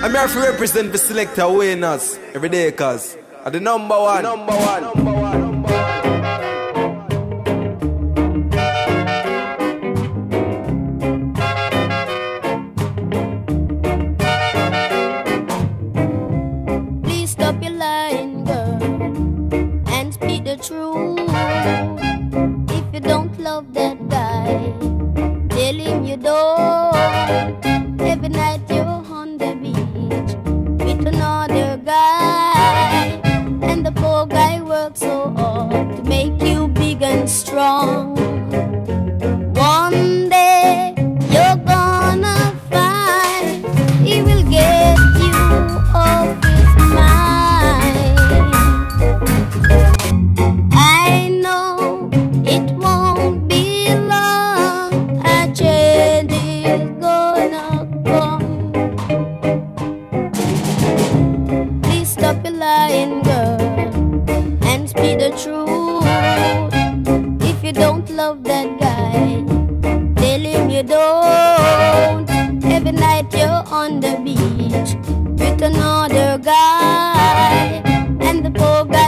I'm here to represent the selector winners every day, cause I'm the number one. Please stop your lying, girl, and speak the truth. If you don't love that guy, tell him you don't. Every night you guy, and the poor guy worked so hard to make you big and strong. One day you're gonna find he will get you off his mind. I know it won't be long, a change is gonna come. Stop your lying, girl, and speak the truth. If you don't love that guy, tell him you don't. Every night you're on the beach with another guy, and the poor guy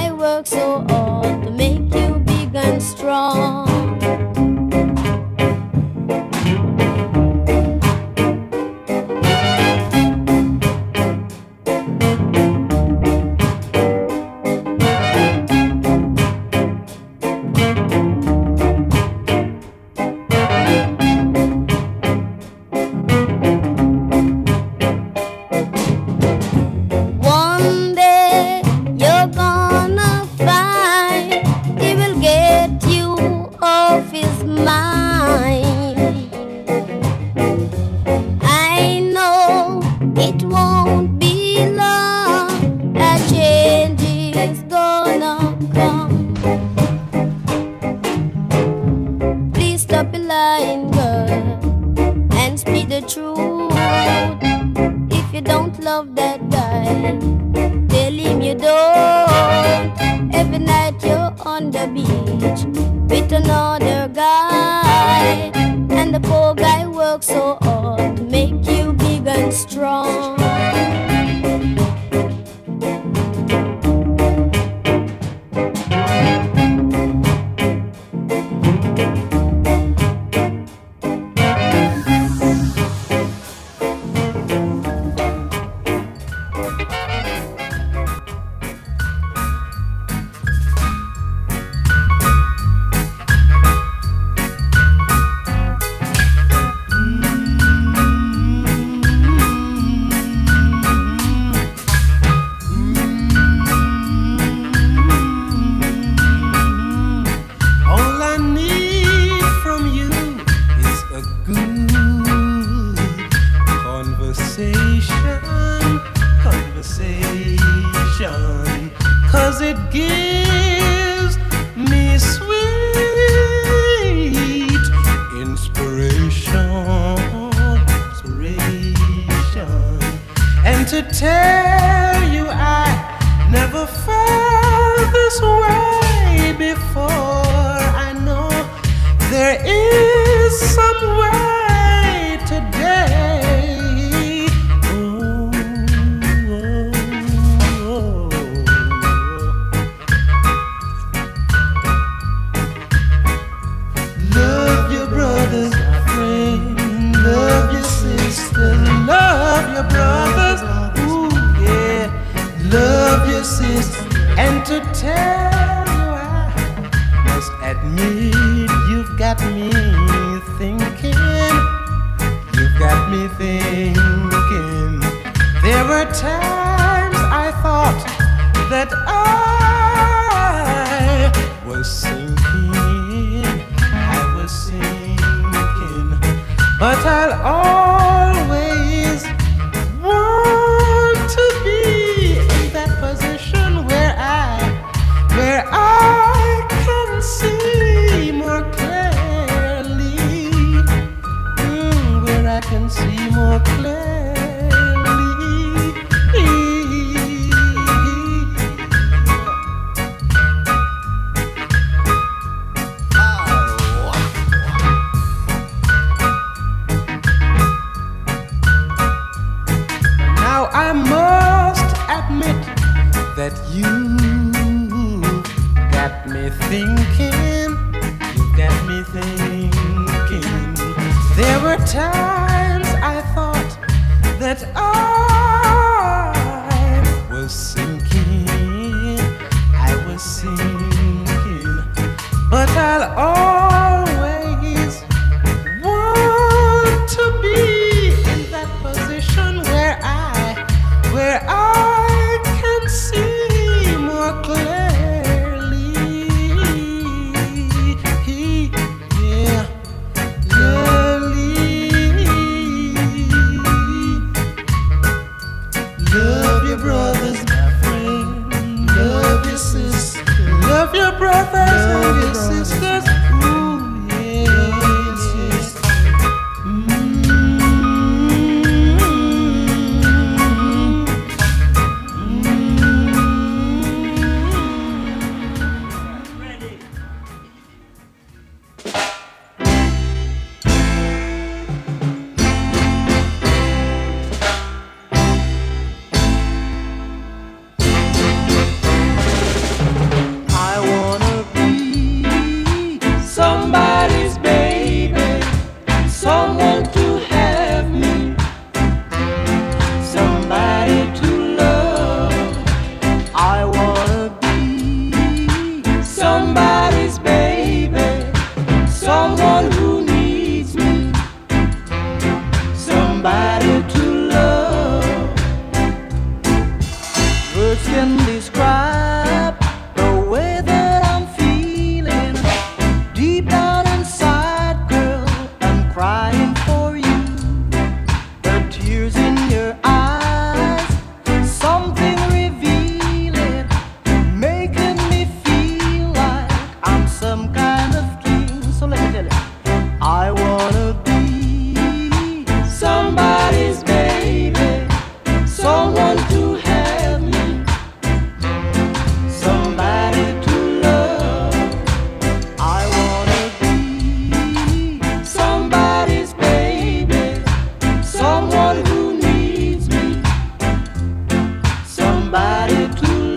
works so hard to make you big and strong. It won't be long, a change is gonna come. Please stop your lying, girl, and speak the truth. If you don't love that guy, tell him you don't. Every night you're on the beach with another guy, and the poor guy works so hard to make you and strong. Cause it gives me sweet inspiration. And to tell you I never felt this way before, I know there is some way today. And to tell you I must admit, you've got me thinking, There were times I thought that I was sinking, but I'll always want to be where I can see more clearly, where I can see more clearly. Oh. that you've got me thinking, you've got me thinking. There were times I thought that I was sinking, I was sinking, but I'll always want to be in that position where I love your brothers, my friend. Love your sisters. Love your brothers, love and your sisters. Ooh, yes. Somebody to love. Words can describe the way that I'm feeling. Deep down inside, girl, I'm crying for you. The tears in your eyes, something revealing, making me feel like I'm some kind of king. So let me tell you, I wanna be somebody's baby, someone to have me, somebody to love. I wanna be somebody's baby, someone who needs me, somebody to love.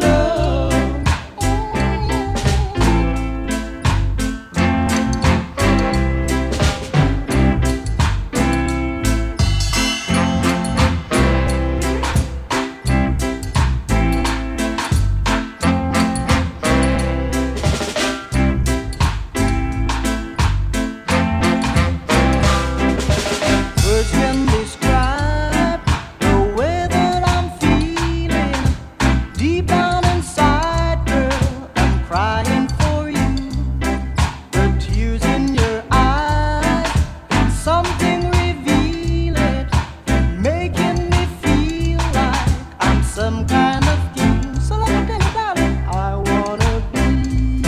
Some kind of king, so let me tell you about it. I wanna be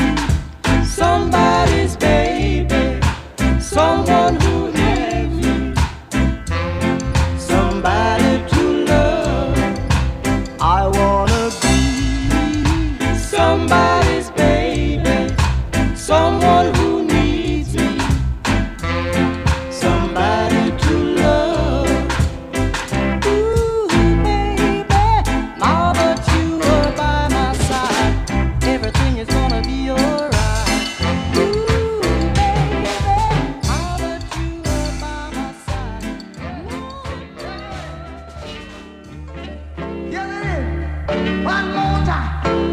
somebody's baby, someone who loves me, somebody to love. I wanna be somebody's baby, someone who la la la.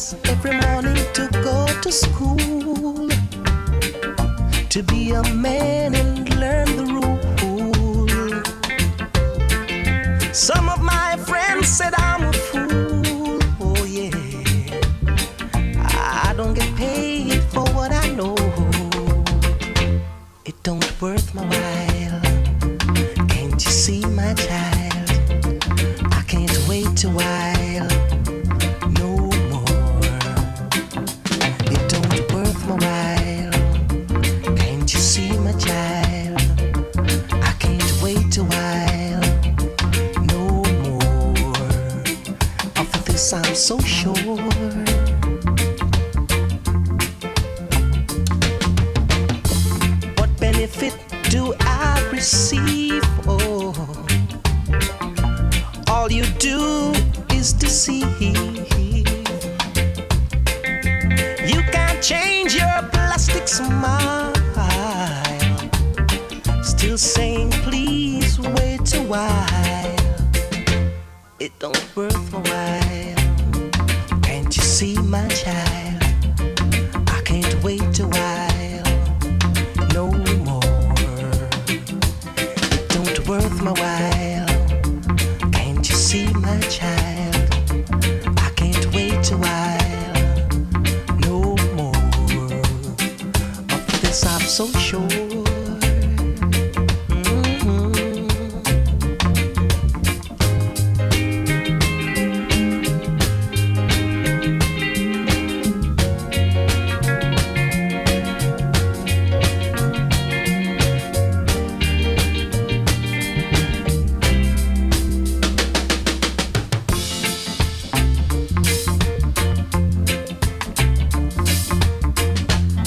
dress every morning to go to school, to be a man and learn the rule. Some of my friends said I'm a fool. Oh yeah, I don't get paid for what I know. It don't worth my while. Can't you see, my child, I can't wait a while no more. It don't worth my while. Can't you see, my child, I can't wait a while no more. Of this I'm so sure. Benefit do I receive? Oh, all you do is deceive. You can't change your plastic smile, still saying please wait a while. It don't worth a while. Can't you see, my child, I can't wait a while no more. Worth my while. Can't you see, my child, I can't wait a while no more. Of this I'm so sure.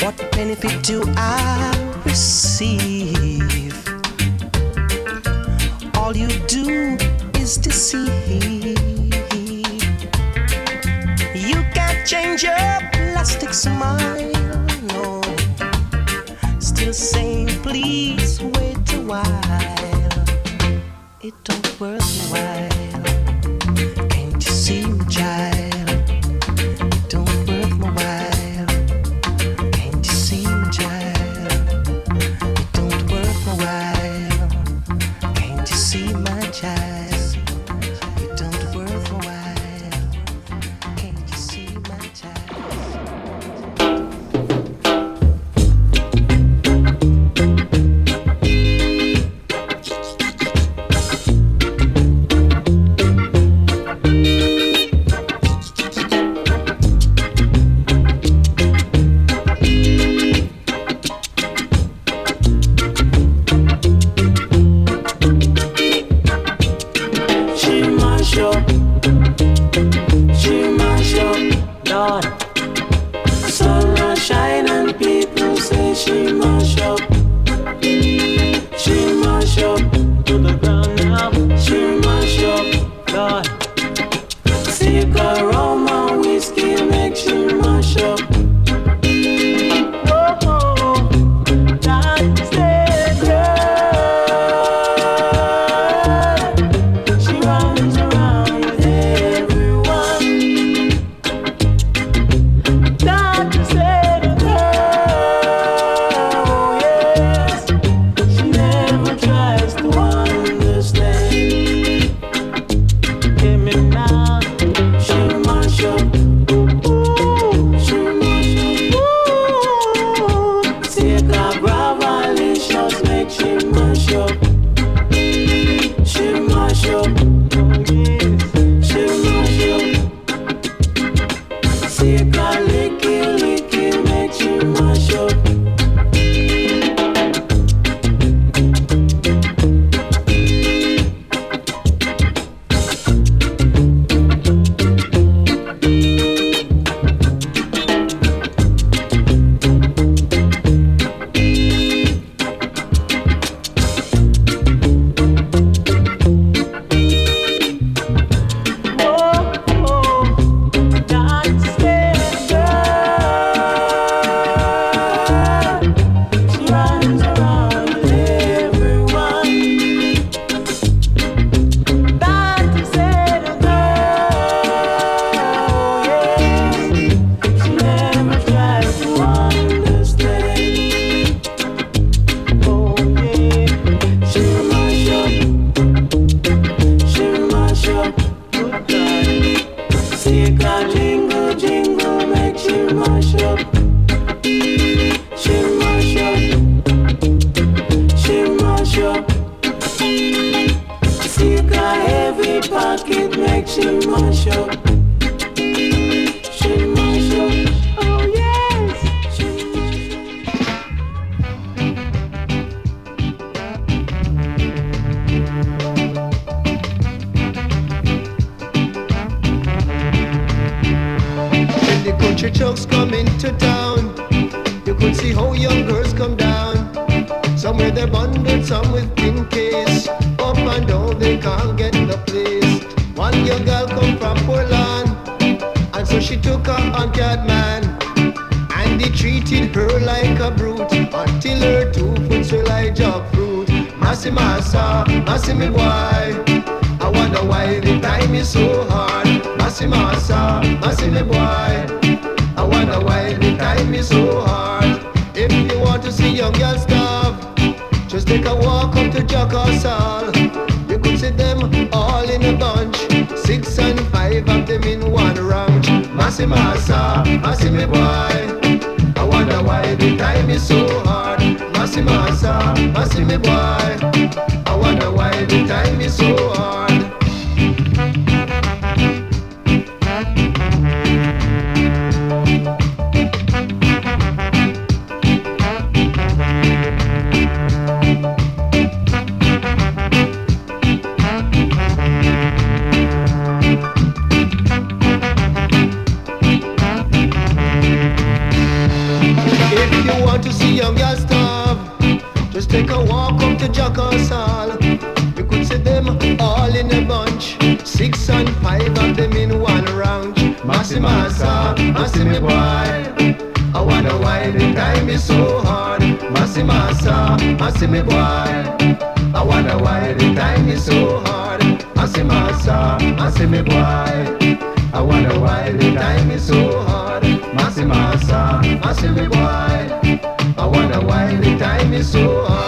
What benefit do I receive? All you do is deceive. You can't change your plastic smile, no. Still saying please wait a while. It don't worth a while. Can't you see, my child? It don't worth my while. see how young girls come down. Some with their bundle, some with thin case. Up and down, they can't get no place. One young girl come from Poland, and so she took up on Catman, and they treated her like a brute until her 2 foot swell like jackfruit. Massy massa, massy me boy, I wonder why the time is so hard. Massy massa, massy me boy, I wonder why the time is so hard. If you want to see young girls starve, just take a walk up to Jackass Hall. You could see them all in a bunch, 6 and 5 of them in one ranch. Massy massa, massy me boy, I wonder why the time is so hard. Massy massa, massy me boy, I wonder why the time is so hard. Young girls starve, just take a walk up to Jackass Hall. You could see them all in a bunch, 6 and 5 of them in one ranch. Massy massa, massy me boy, I wonder why the time is so hard. Massy massa, massy me boy, I wonder why the time is so hard. Massy massa, massy me boy, I wonder why the time is so hard. Massy massa, massy me boy, I wonder why the time is so hard.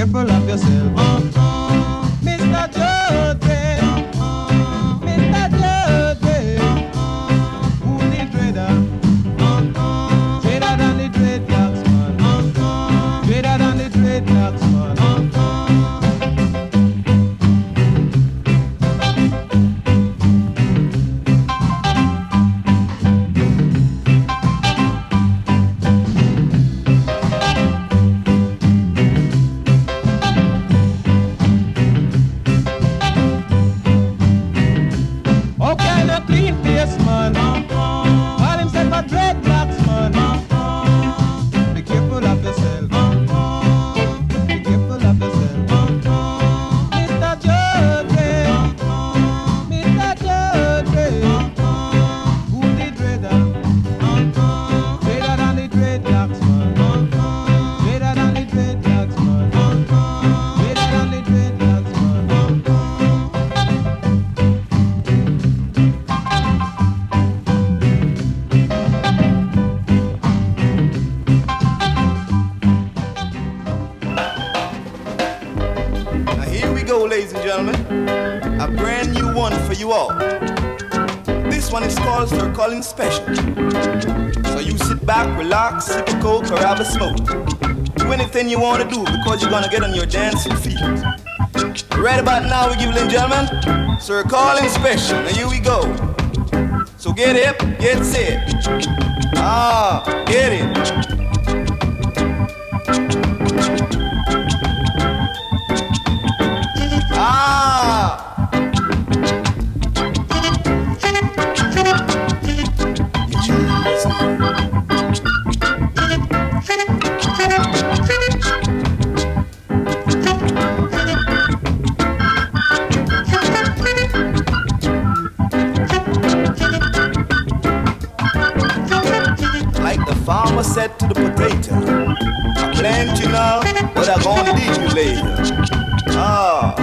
careful of yourself. Mr. Jote, Mr. Jote, who the trader? Trader than the trade tax man. Trader than the trade tax man. Ladies and gentlemen, a brand new one for you all. This one is called Sir Colin Special. So you sit back, relax, sip a coke or have a smoke. Do anything you want to do because you're going to get on your dancing feet. Right about now we give, ladies and gentlemen, Sir Colin Special. And here we go. So get it, get set. Ah, get it. Farmer said to the potato, I plant you now, but I'm gonna dig you later. Ah.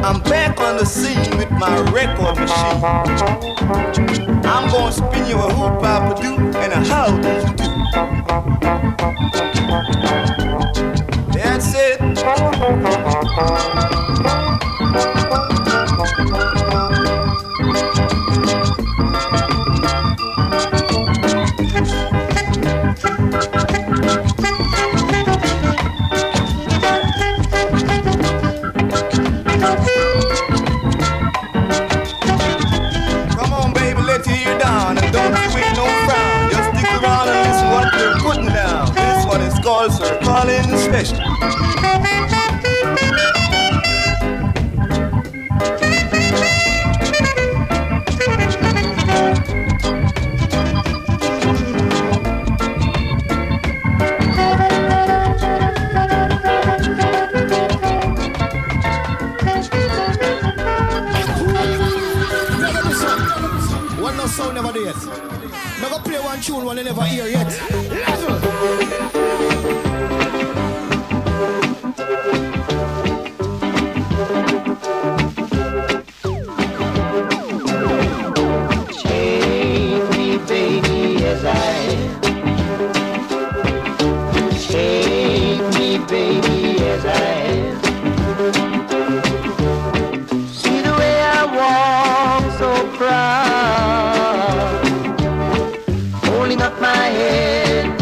I'm back on the scene with my record machine. I'm gonna spin you a hoop I produce and a how do you do. That's it. Sir Colin Special. One no sound never did. Never play one tune one you never hear yet. Holding up my head,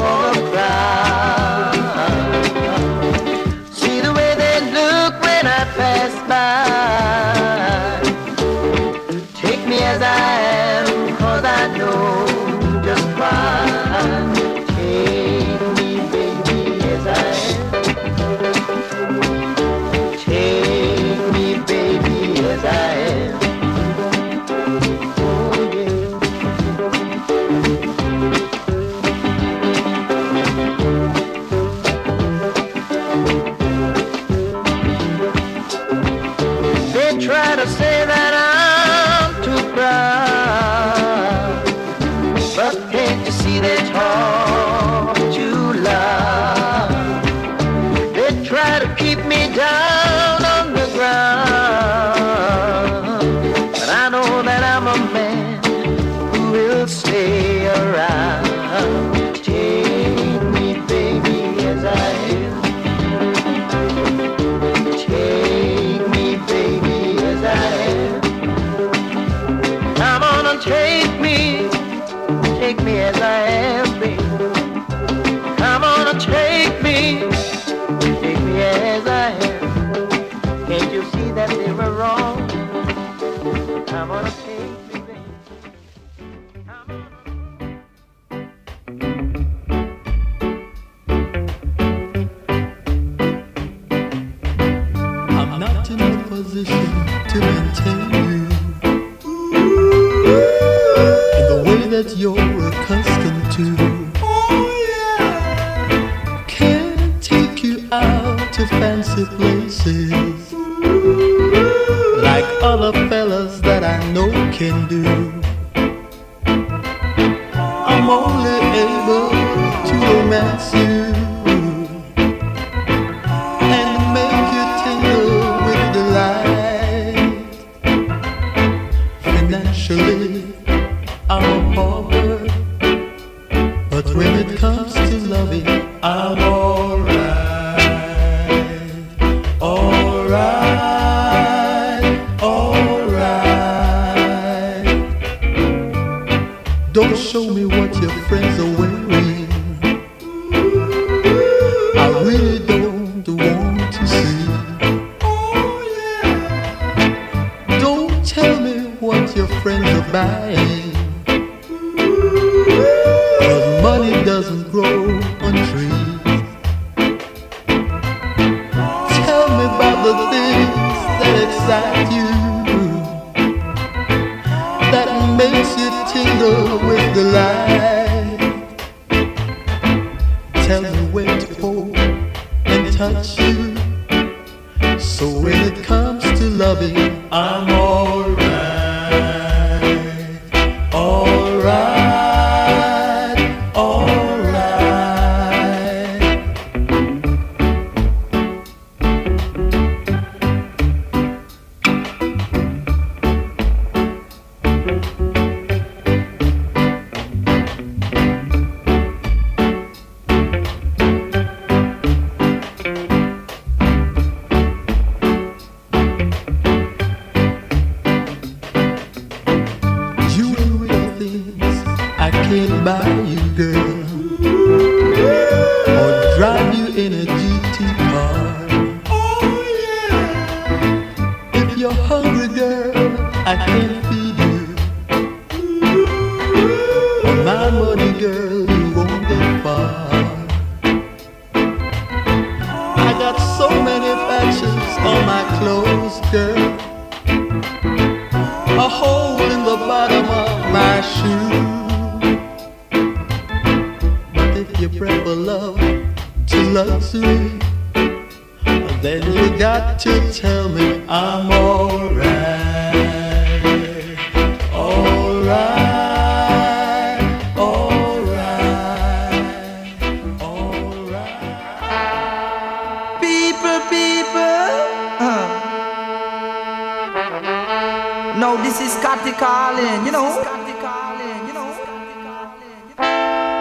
to fancy places, like other fellas that I know can do. I'm only able to romance you and make you tingle with delight. Financially, I'm a pauper, but when it comes to loving, I'm alright. Don't show me what your friends are wearing, I really don't want to see. Don't tell me what your friends are buying, 'cause money doesn't grow on trees. Tell me about the things that excite you, that makes you tingle with delight. Tell me where to hold and touch you, so when it comes to loving, I'm alright, alright. I can't buy you, girl, or drive you in a GT car. If you're hungry, girl, I can't feed you. For my money, girl, you won't get far. I got so many patches on my clothes, girl, a hole in the bottom of my shoe. You prefer love to luxury, then you got to tell me I'm alright, alright, alright, alright. People. No, this is Scotty calling, you know.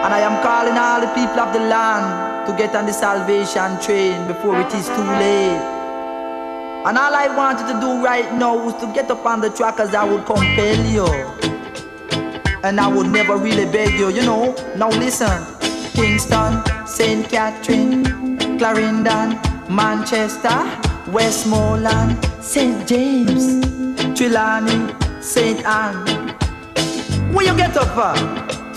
And I am calling all the people of the land to get on the salvation train before it is too late. And all I want you to do right now is to get up on the track, as I would compel you, and I would never really beg you, you know. Now listen: Kingston, St. Catherine, Clarendon, Manchester, Westmoreland, St. James, Trelawney, St. Anne. Where you get up at?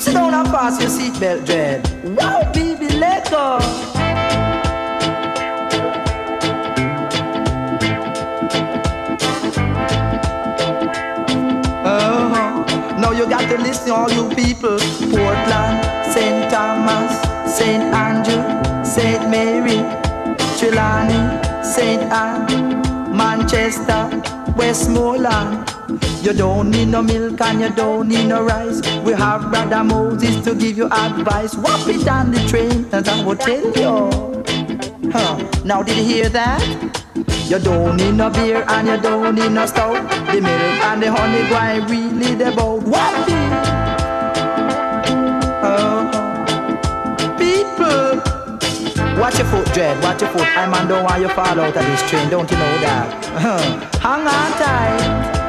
Sit down and pass your seatbelt dread. Wow, baby, let go. Now you got to listen, all you people. Portland, St. Thomas, St. Andrew, St. Mary, Trelawney, St. Anne, Manchester, Westmoreland. You don't need no milk and you don't need no rice. We have Brother Moses to give you advice. Whop it on the train and I will tell you. Now did you hear that? You don't need no beer and you don't need no stout. The milk and the honey why really the boat. Whop it. People, watch your foot, Dread, watch your foot. I'm on, don't want you fall out of this train, don't you know that? Hang on tight,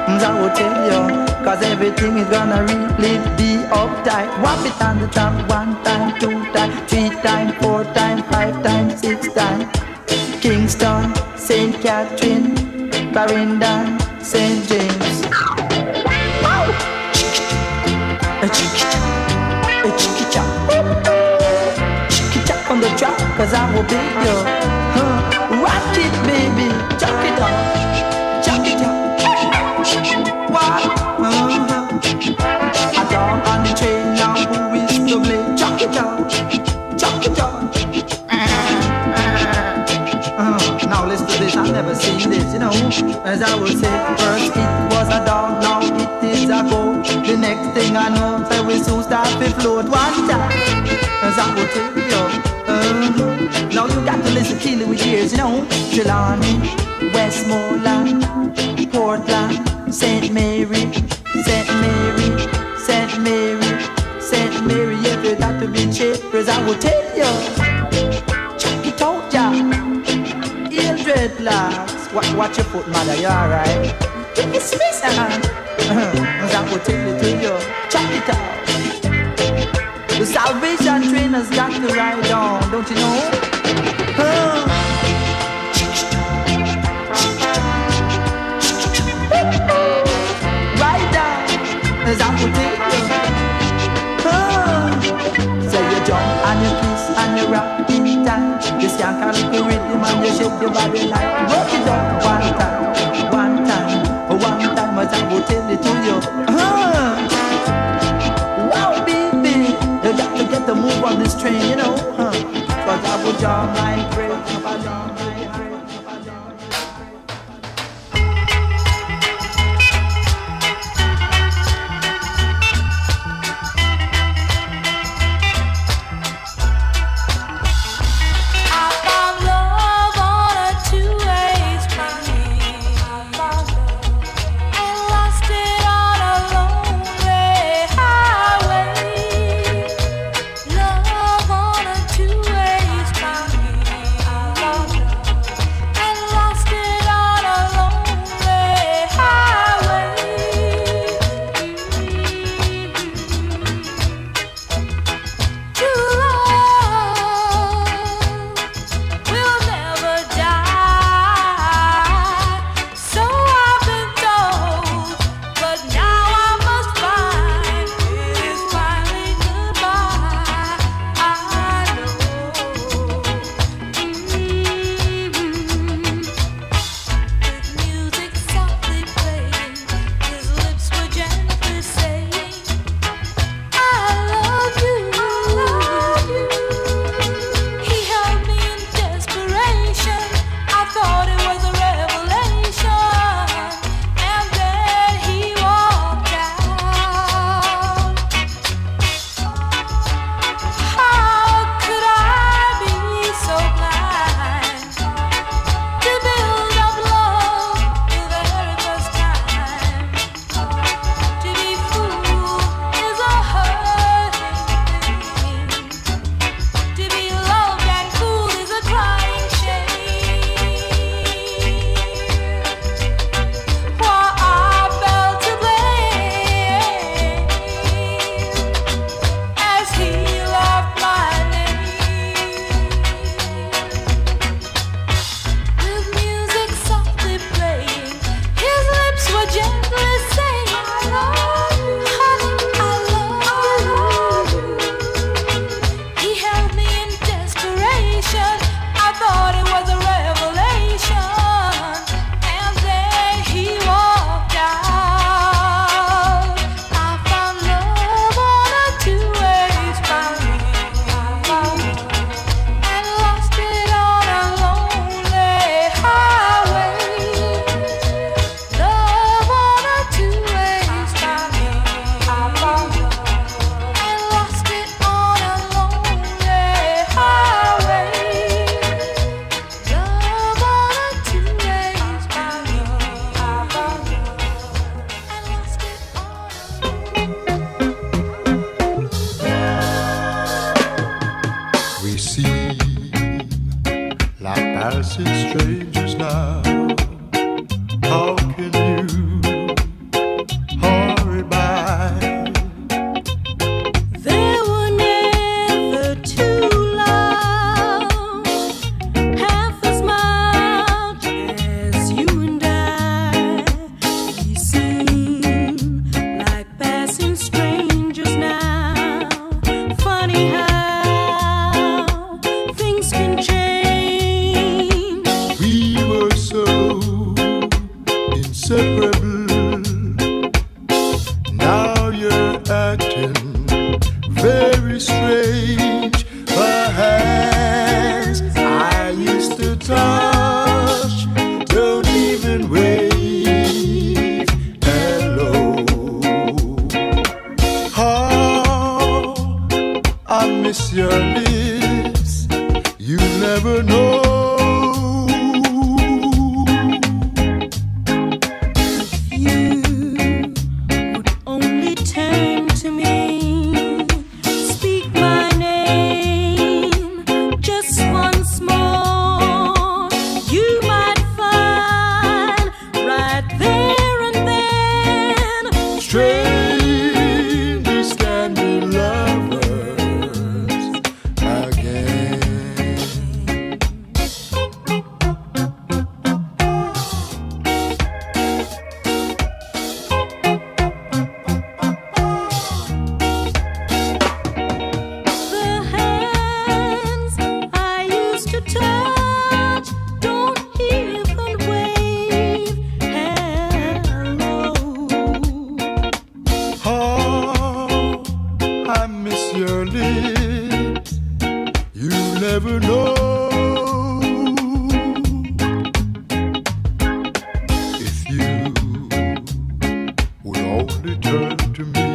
I will tell you, 'cause everything is gonna really be uptight. Whap it on the top, 1 time, 2 time, 3 time, 4 time, 5 time, 6 time. Kingston, St. Catherine, Clarendon, St. James. Chick-a-chop on the track, 'cause I will beat you. Rock it, baby, chuck it up. now, as I would say, first it was a down, now it is a go. The next thing I know, I will soon start to float. One time, as I would say, yo, now you got to listen till it with ears, you know. Trelawney, Westmoreland, Portland, St. Mary, St. Mary, St. Mary, St. Mary. If you got to be cheapers, I will tell you. Check it out, yeah. Dreadlocks, watch your foot, mother, you alright? It's me, son. I will tell it to you. Check it out. The Salvation Train has got to ride on, don't you know? Ride down, as I will tell you. So you jump and you kiss and you rap. You skank a little rhythm and you shake your body like rock it up. One time, one time, one time, as I will tell it to you. Wow, baby, you got to get the move on this train, you know. Cause I will jump like break, I jump like break. Separable. never know. You would only turn to me, speak my name just once more. You might find right there and then, strangely standing lovers again. The hands I used to touch don't even wave hello. Oh, I miss your lips. You never know. If you would only turn to me,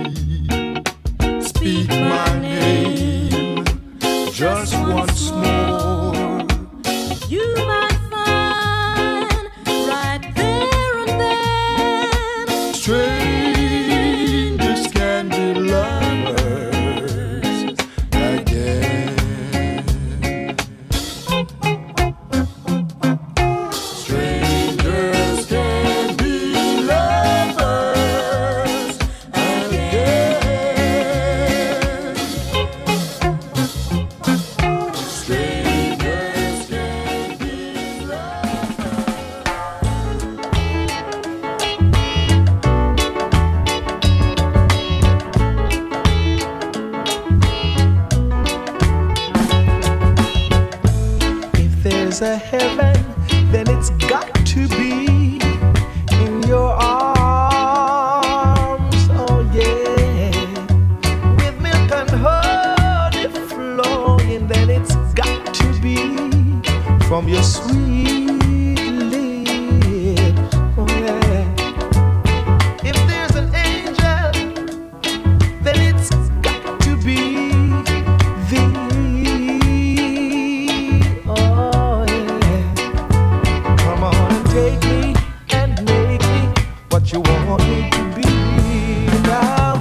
speak my name just once more. You might find right there and then, strangers can be lovers again. Strangers can be lovers again. Strangers can be lovers. If there's a heaven, then it's got to be in your arms, oh yeah. With milk and honey flowing, then it's got to be from your sweet lips, oh yeah. If there's an angel, then it's got to be thee, oh yeah. Come on and take me and make me what you want me to be. Now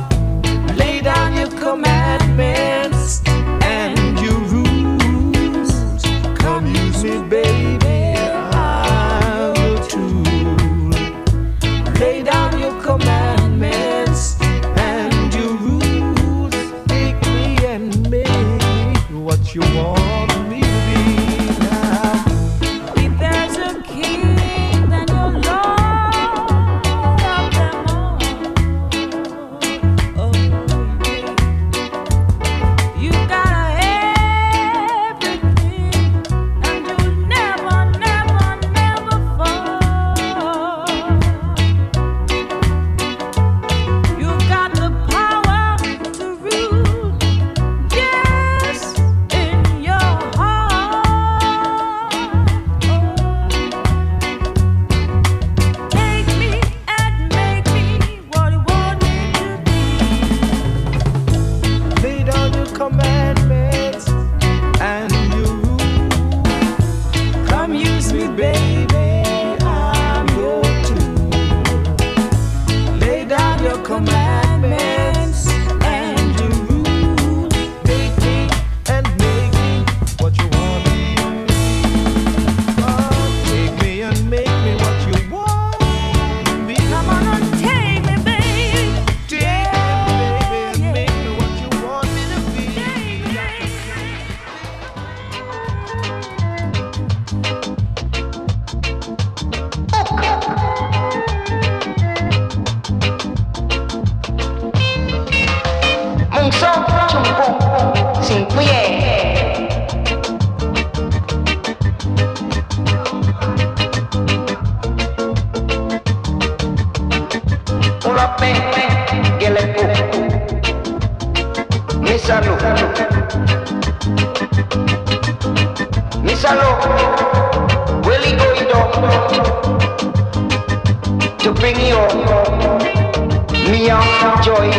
lay down your commandments and your rules. Come use me, baby, I will too. Lay down your commandments and your rules. Take me and make me what you want me to be. Now if there's a king, then you're Lord of them all. Oh, yeah. You got everything, and you'll never, never, never fall. You got the power to rule, yes, in your heart. Take me and make me what you want me to be. Lay down your commandments and your rules. Come use me, baby, I'm your tool. Lay down your commandments and your rules. Take me and make me what you want me to be. Oh, take me and make me what you want me to be. Come on and take me, baby. Take me, baby, and make me what you want me to be. Mungso chumpo sinkuye. Ulape gelepu misalo misalo weli goido to bring you mia joy.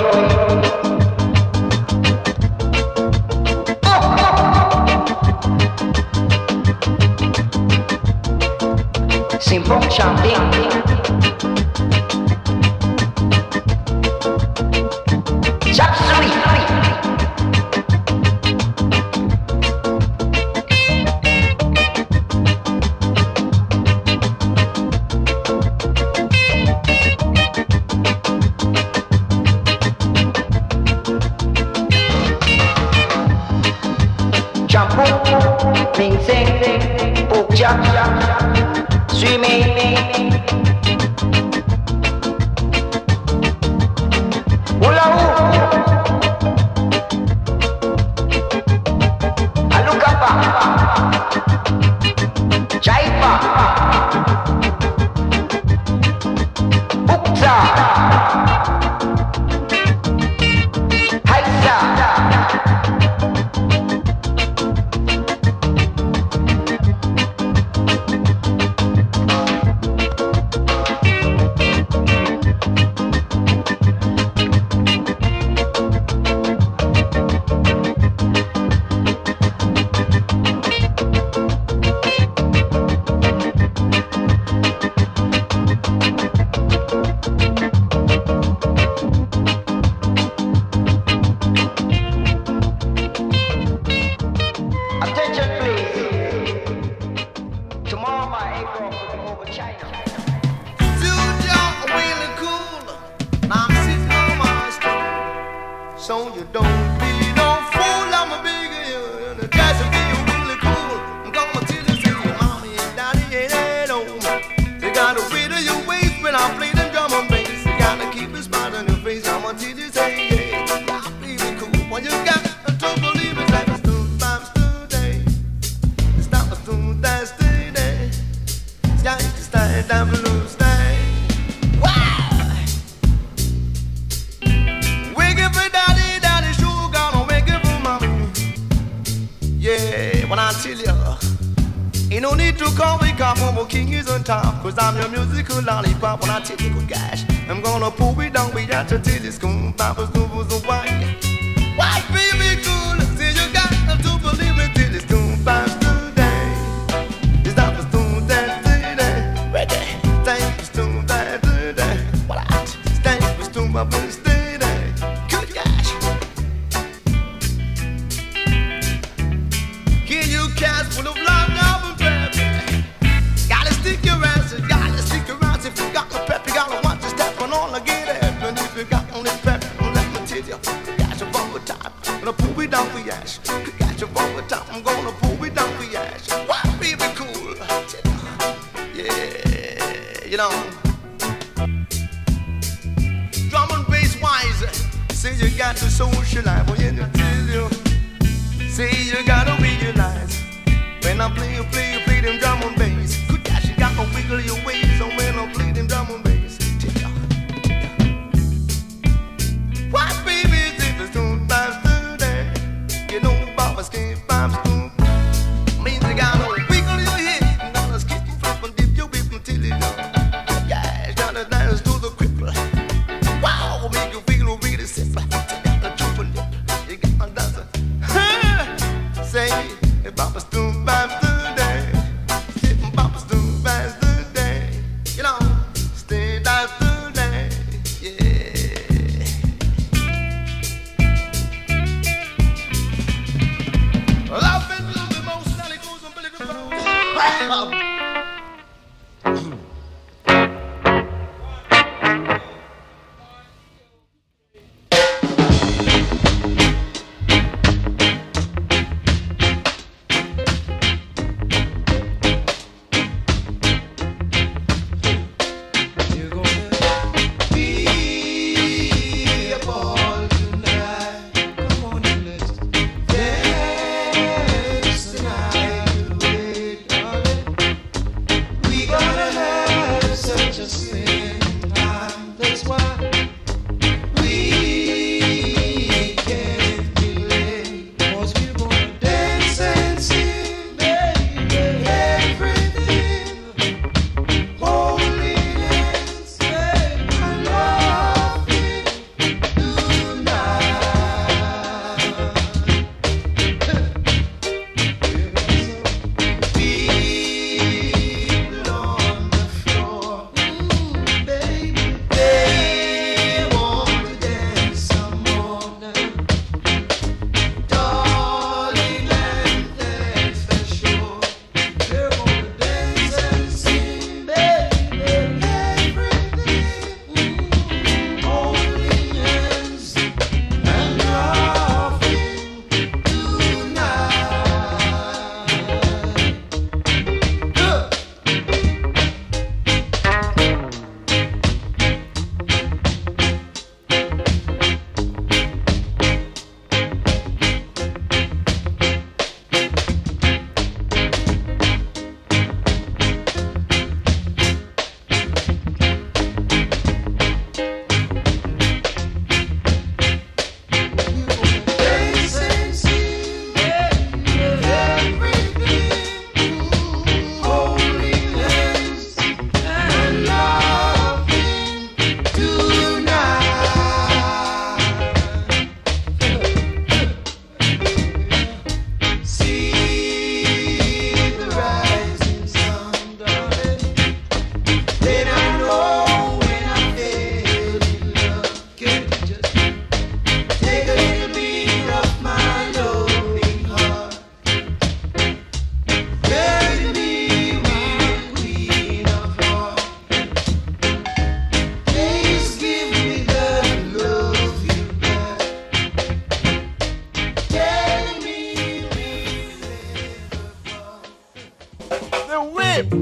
Flip!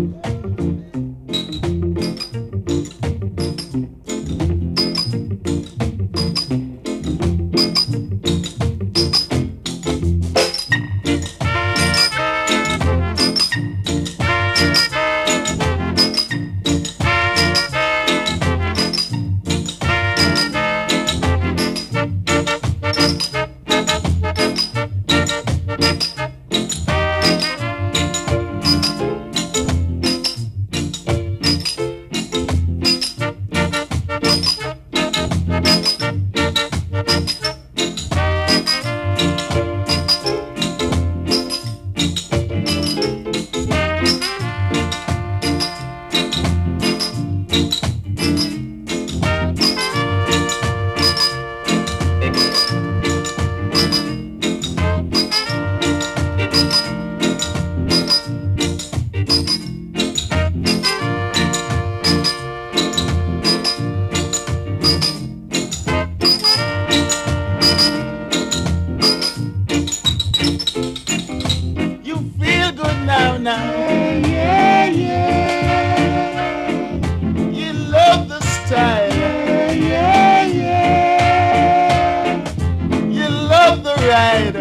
You love the ride.